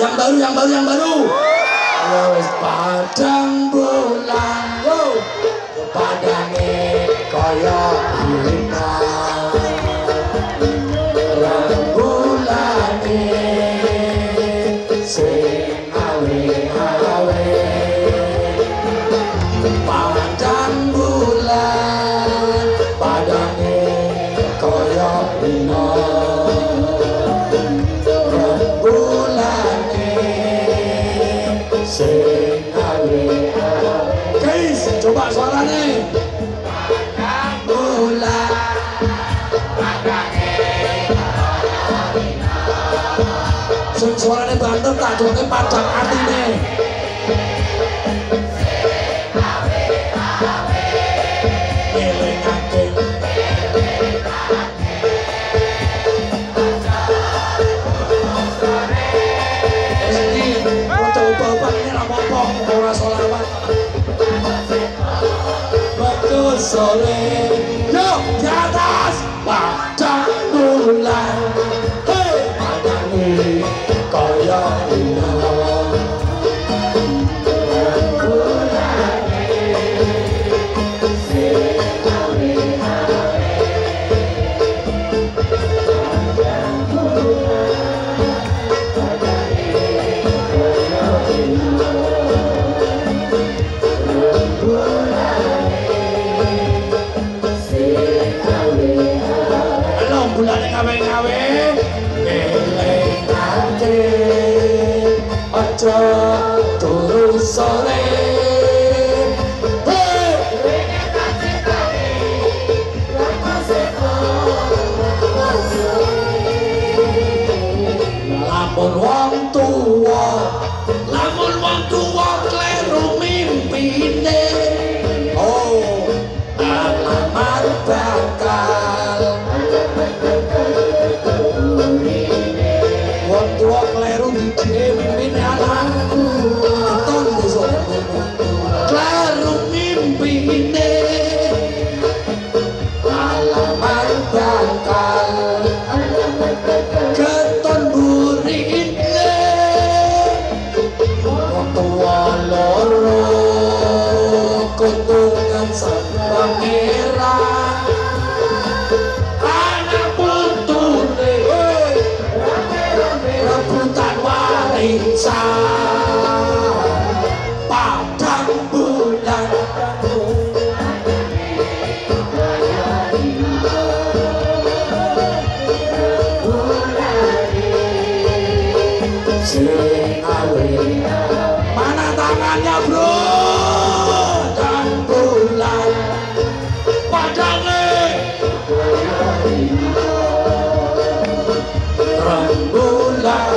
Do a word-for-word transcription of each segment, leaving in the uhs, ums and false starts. yang baru, yang baru, yang baru. Wes padang bulan, wow, kepadane koyo lina. Padang bulane sing awe-awe. Padang bulan, padane koyo lina. Guys, coba suaranya. Padang bulan, suaranya banter tak cukup padang hati nih. Sore, yo di atas padang bulan, hey padangnya koyo lina, turun sore, hey, lamun wong tuwa, lamun wong tuwa kleru mimpine, oh alamar bakal wong tuwa kleru mimpine. Padang bulan, mana tangannya bro? Padang bulan, padangnya rembulan.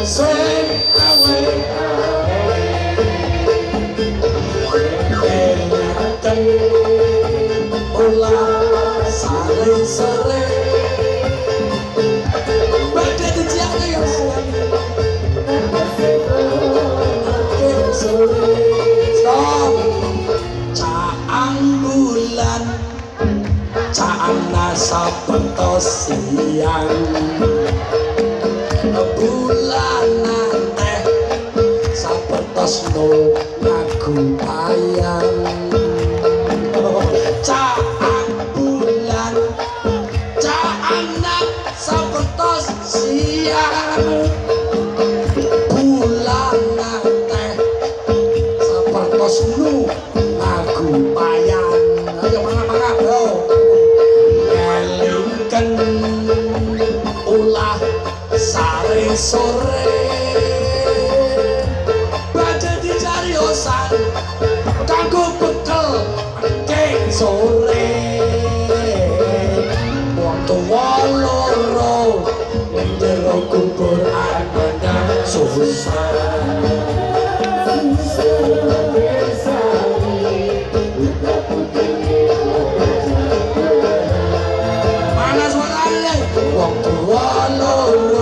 Sing awe eling ulah sare-sare badhe dijake ya sore stop caang bulan caang nasa pentos siang bulanan teh sapertos no lagu ayam caang bulan caang nang sapertos siang bulanan teh sapertos no lagu ayam. Ayo mana-mana bro ngelingken ulah sore badhe dicariyosan kanggo bekel ing sore wong tuwa loro ning jero kubur anak susah mana suarane wong tuwa loro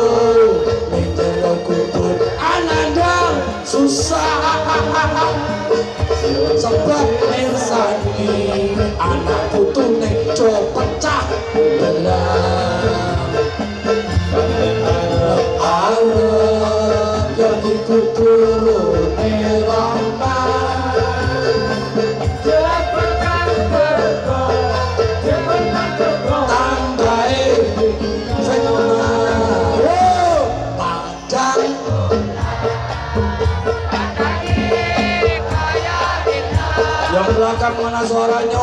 Yang belakang mana suaranya?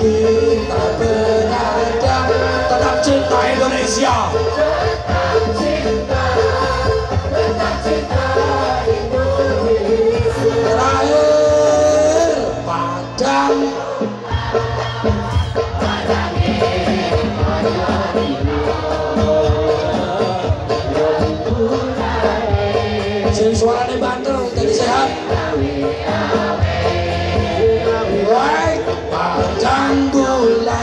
Kita berada tetap cinta Indonesia, tetap cinta, tetap cinta Indonesia. Terakhir Padang Padang sing suarane bandel jadi sehat. Padang bulan,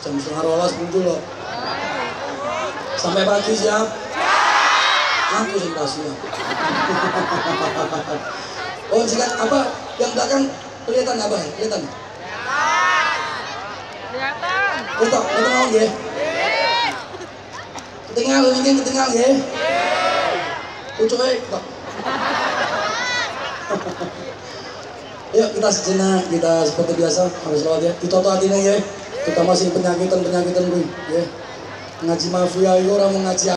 jam setengah rolas minggu loh. Sampai pagi siap? Siap. Aku sih pasnya. Oh jika apa yang belakang kelihatan nggak bang? Kelihatan? Kelihatan. Kelihatan. Kelihatan nggak ya? Ketinggal, mungkin ketinggal ya? Ucuy, tak. Yuk kita sejenak, kita seperti biasa harus lewat ya. Ditoto hatinya ya. Kita masih penyakitan-penyakitan gue, ya. Ngaji mafia itu orang mengaji